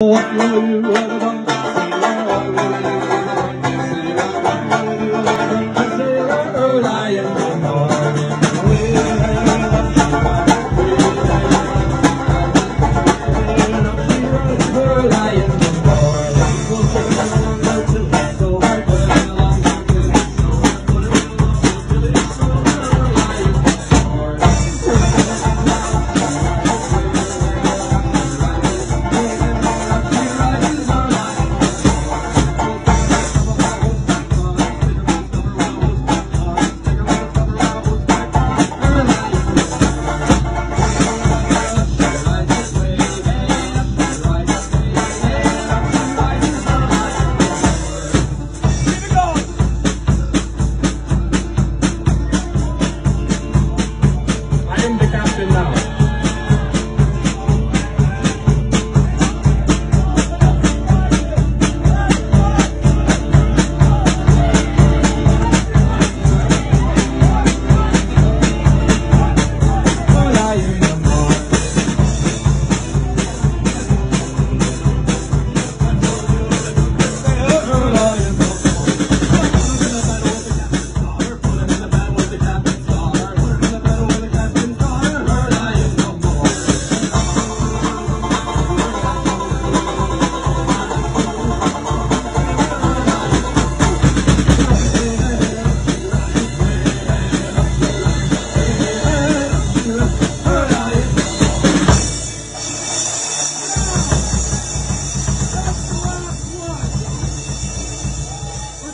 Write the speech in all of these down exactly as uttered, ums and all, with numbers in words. Captain now.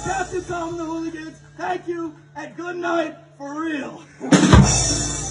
Captain Tom and the Hooligans, thank you, and good night for real.